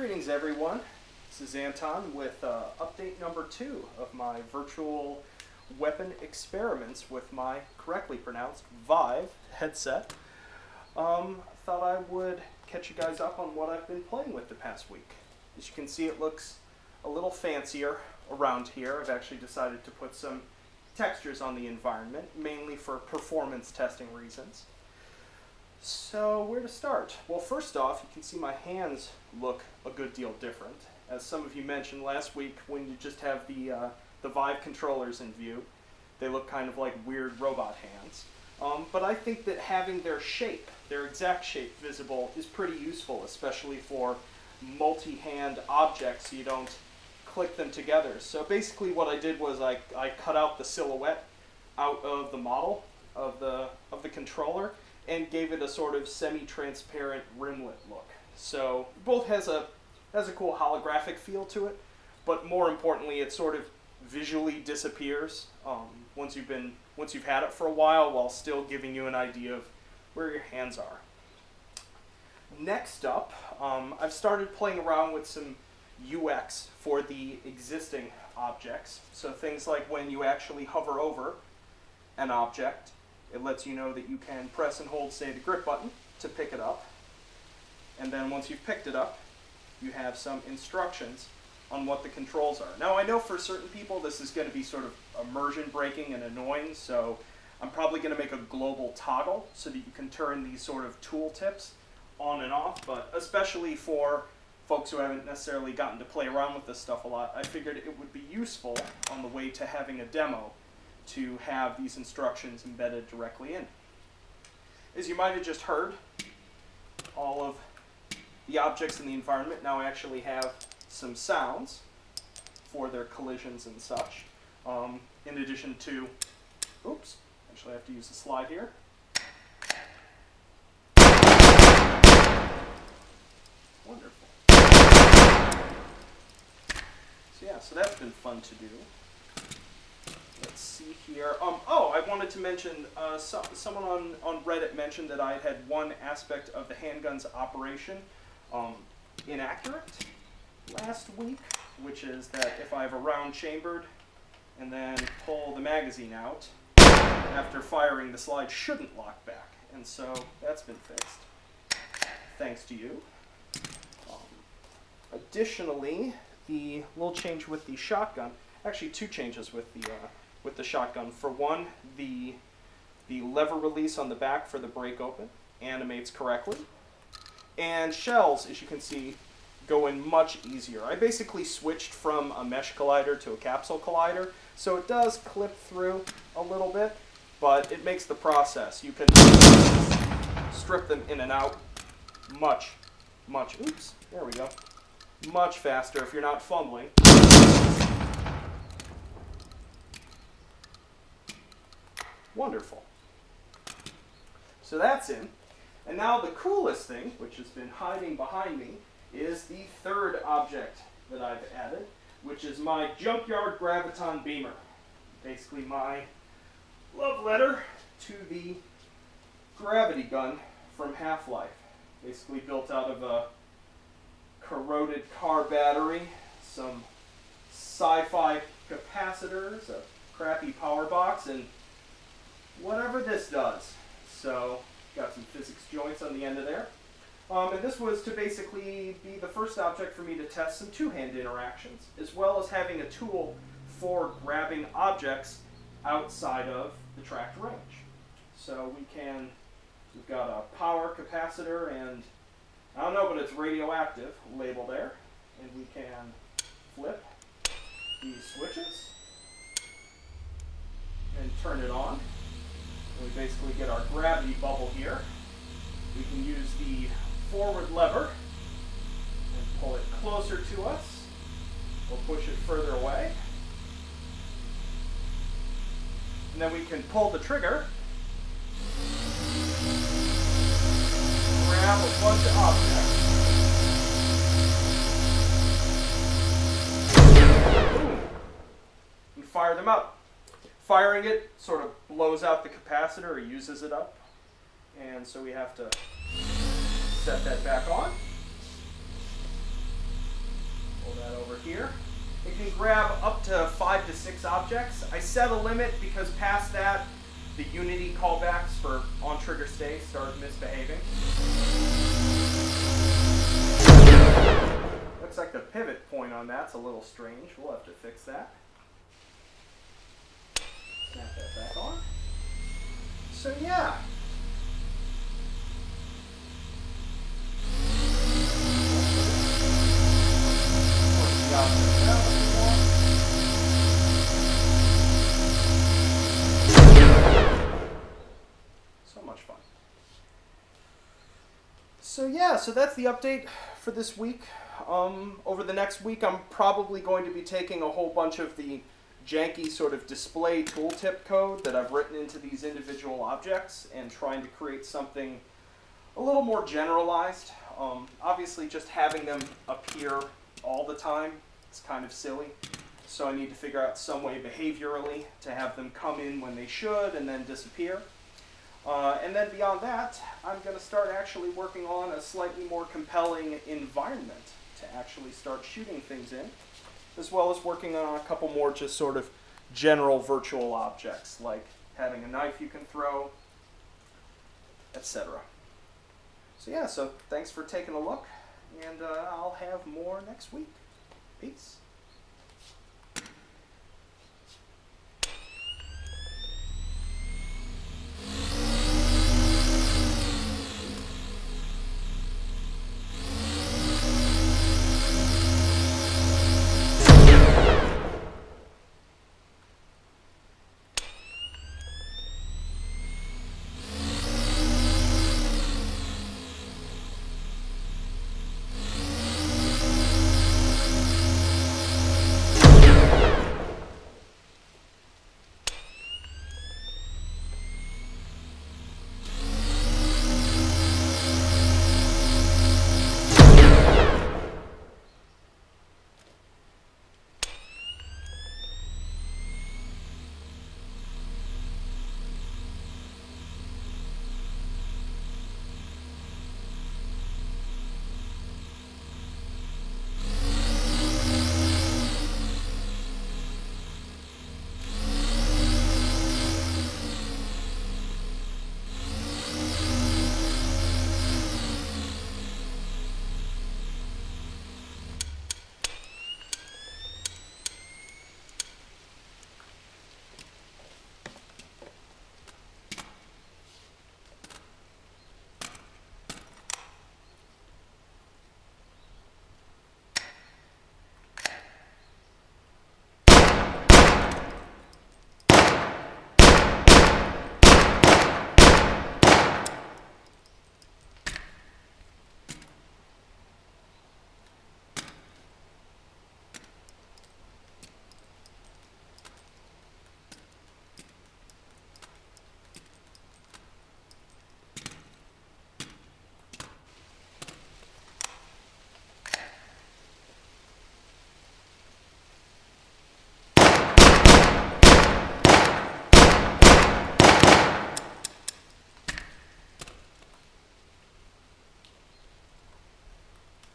Greetings everyone, this is Anton with update number 2 of my virtual weapon experiments with my correctly pronounced Vive headset. Thought I would catch you guys up on what I've been playing with the past week. As you can see, it looks a little fancier around here. I've actually decided to put some textures on the environment, mainly for performance testing reasons. So, where to start? Well, first off, you can see my hands look a good deal different. As some of you mentioned last week, when you just have the Vive controllers in view, they look kind of like weird robot hands. But I think that having their shape, their exact shape visible, is pretty useful, especially for multi-hand objects. You don't click them together. So basically what I did was I cut out the silhouette out of the model of the controller and gave it a sort of semi-transparent rimlet look. So both has a cool holographic feel to it, but more importantly, it sort of visually disappears once you've had it for a while still giving you an idea of where your hands are. Next up, I've started playing around with some UX for the existing objects. So things like when you actually hover over an object, it lets you know that you can press and hold, say, the grip button to pick it up. And then once you've picked it up, you have some instructions on what the controls are. Now, I know for certain people this is going to be sort of immersion breaking and annoying, so I'm probably going to make a global toggle so that you can turn these sort of tooltips on and off, but especially for folks who haven't necessarily gotten to play around with this stuff a lot, I figured it would be useful on the way to having a demo to have these instructions embedded directly in. As you might have just heard, all of the objects in the environment now actually have some sounds for their collisions and such. In addition to, oops, actually I have to use the slide here. Wonderful. So yeah, so that's been fun to do. Let's see here. Oh, I wanted to mention, someone on Reddit mentioned that I had one aspect of the handgun's operation inaccurate last week, which is that if I have a round chambered and then pull the magazine out, after firing the slide shouldn't lock back. And so that's been fixed, thanks to you. Additionally, the little change with the shotgun, actually two changes with the shotgun. For one, the lever release on the back for the break open animates correctly, and shells, as you can see, go in much easier. I basically switched from a mesh collider to a capsule collider, so it does clip through a little bit, but it makes the process. You can strip them in and out much, oops, there we go, much faster if you're not fumbling. Wonderful. So that's in. And now the coolest thing, which has been hiding behind me, is the third object that I've added, which is my Junkyard Graviton Beamer. Basically my love letter to the gravity gun from Half-Life. Basically built out of a corroded car battery, some sci-fi capacitors, a crappy power box, and whatever this does. So, got some physics joints on the end of there. And this was to basically be the first object for me to test some two-hand interactions, as well as having a tool for grabbing objects outside of the tracked range. So we've got a power capacitor and, I don't know, but it's radioactive label there. And we can flip these switches and turn it on. We basically get our gravity bubble here. We can use the forward lever and pull it closer to us. We'll push it further away. And then we can pull the trigger, grab a bunch of objects, and fire them up. Firing it sort of blows out the capacitor or uses it up, and so we have to set that back on. grab up to 5 to 6 objects. I set a limit because past that, the Unity callbacks for on-trigger stay start misbehaving. Looks like the pivot point on that's a little strange. We'll have to fix that. Snap that back on. So yeah. So much fun. So yeah, so that's the update for this week. Over the next week, I'm probably going to be taking a whole bunch of the janky sort of display tooltip code that I've written into these individual objects and trying to create something a little more generalized. Obviously, just having them appear all the time, it's kind of silly. So I need to figure out some way behaviorally to have them come in when they should and then disappear. And then beyond that, I'm going to start actually working on a slightly more compelling environment to actually start shooting things in, as well as working on a couple more just sort of general virtual objects, like having a knife you can throw, etc. So yeah, so thanks for taking a look, and I'll have more next week. Peace.